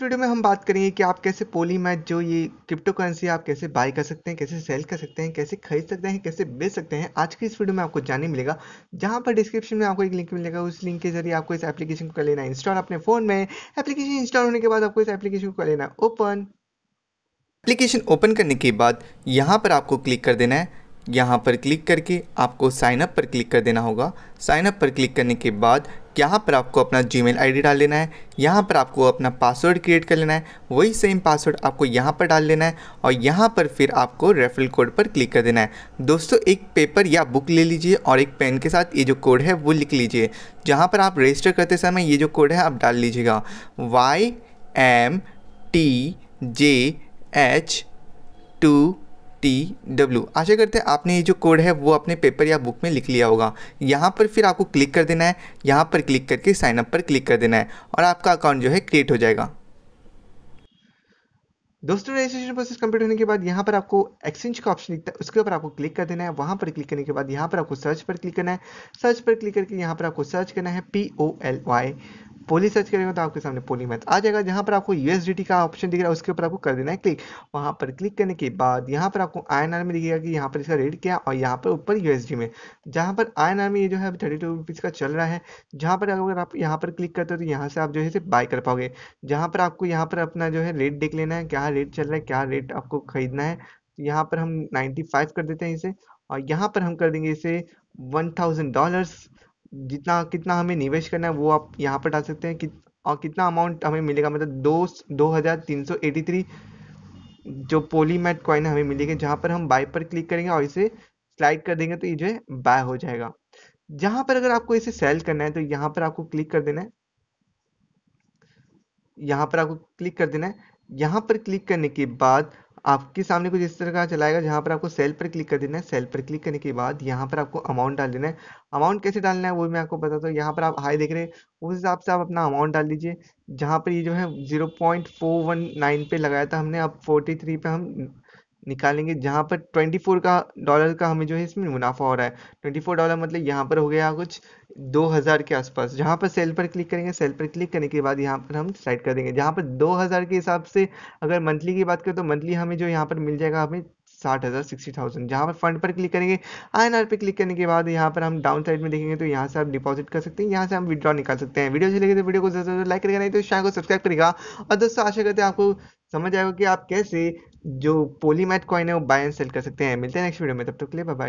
इस वीडियो में हम बात करेंगे कि आप कैसे पॉलीमैथ जो ये क्रिप्टो करेंसी आप कैसे बाय कर सकते हैं, कैसे सेल कर सकते हैं, कैसे खरीद सकते हैं, कैसे बेच सकते हैं। आज की इस वीडियो में आपको जानने मिलेगा, जहां पर डिस्क्रिप्शन में आपको एक लिंक मिलेगा। उस लिंक के जरिए आपको इस एप्लीकेशन को कर लेना इंस्टॉल अपने फोन में। एप्लीकेशन इंस्टॉल होने के बाद आपको इस एप्लीकेशन को कर लेना ओपन। एप्लीकेशन ओपन करने के बाद यहाँ पर आपको क्लिक कर देना है। यहाँ पर क्लिक करके आपको साइनअप पर क्लिक कर देना होगा। साइनअप पर क्लिक करने के बाद यहाँ पर आपको अपना जीमेल आईडी डाल लेना है। यहाँ पर आपको अपना पासवर्ड क्रिएट कर लेना है, वही सेम पासवर्ड आपको यहाँ पर डाल लेना है और यहाँ पर फिर आपको रेफरल कोड पर क्लिक कर देना है। दोस्तों, एक पेपर या बुक ले लीजिए और एक पेन के साथ ये जो कोड है वो लिख लीजिए। जहाँ पर आप रजिस्टर करते समय ये जो कोड है आप डाल लीजिएगा, YMTJH2TW। आशा करते हैं आपने ये जो कोड है वो अपने पेपर या बुक में लिख लिया होगा। यहाँ पर फिर आपको क्लिक कर देना है। यहाँ पर क्लिक करके साइनअप पर क्लिक कर देना है और आपका अकाउंट जो है क्रिएट हो जाएगा। दोस्तों, रजिस्ट्रेशन प्रोसेस कंप्लीट होने के बाद यहाँ पर आपको एक्सचेंज का ऑप्शन दिखता है, उसके ऊपर आपको क्लिक कर देना है। वहाँ पर क्लिक करने के बाद यहाँ पर आपको सर्च पर क्लिक करना है। सर्च पर क्लिक करके यहाँ पर आपको सर्च करना है POLY। पोली सर्च करेंगे तो आपके सामने पॉलीमैथ आ जाएगा। जहाँ पर आपको USDT का ऑप्शन दिख रहा है, उसके ऊपर आपको कर देना है क्लिक। वहाँ पर क्लिक करने के बाद यहाँ पर आपको INR में दिखेगा कि यहाँ पर इसका रेट क्या, और यहाँ पर ऊपर USD में, जहाँ पर INR में ये जो है अभी 32 रुपीज़ का चल रहा है। जहाँ पर अगर आप यहाँ पर क्लिक करते हो तो यहाँ से आप जो है इसे बाय कर पाओगे। जहाँ पर आपको यहाँ पर अपना जो है रेट देख लेना है, क्या रेट चल रहा है, क्या रेट आपको खरीदना है। यहाँ पर हम 95 कर देते हैं इसे, और यहाँ पर हम कर देंगे इसे $1000। जितना कितना हमें निवेश करना है वो आप यहाँ पर डाल सकते हैं कि, और कितना अमाउंट हमें मिलेगा, मतलब 2383 जो पॉलीमैथ कॉइन हमें मिलेगी। जहाँ पर हम बाय पर क्लिक करेंगे और इसे स्लाइड कर देंगे तो ये जो है बाय हो जाएगा। जहाँ पर अगर आपको इसे सेल करना है तो यहाँ पर आपको क्लिक कर देना है। यहाँ पर आपको क्लिक कर देना है। यहाँ पर क्लिक करने के बाद आपके सामने कुछ इस तरह का चलाएगा, जहाँ पर आपको सेल पर क्लिक कर देना है। सेल पर क्लिक करने के बाद यहाँ पर आपको अमाउंट डाल देना है। अमाउंट कैसे डालना है वो मैं आपको बताता हूँ। यहाँ पर आप हाई देख रहे हैं, उस हिसाब से आप अपना अमाउंट डाल दीजिए। जहाँ पर ये जो है 0.419 पे लगाया था हमने, अब 43 पे हम निकालेंगे। जहाँ पर 24 डॉलर का हमें जो है इसमें मुनाफा हो रहा है। 24 डॉलर मतलब यहाँ पर हो गया कुछ 2000 के आसपास। जहाँ पर सेल पर क्लिक करेंगे, सेल पर क्लिक करने के बाद यहाँ पर हम स्लाइड कर देंगे। जहाँ पर 2000 के हिसाब से अगर मंथली की बात करें तो मंथली हमें जो यहाँ पर मिल जाएगा हमें 60,000। जहाँ पर फंड पर क्लिक करेंगे, INR पर क्लिक करने के बाद यहाँ पर हम डाउन साइड में देखेंगे तो यहाँ से आप डिपॉजिट कर सकते हैं, यहाँ से हम विड्रॉ निकाल सकते हैं। वीडियो अच्छी लगे तो वीडियो को ज़रूर लाइक करेगा, नहीं तो चैनल को सब्सक्राइब करेगा। और दोस्तों, आशा करते हैं आपको समझ आएगा कि आप कैसे जो पॉलीमैथ कॉइन है वो बाय एंड सेल कर सकते हैं। मिलते हैं नेक्स्ट वीडियो में, तब तक के लिए बाय बाय।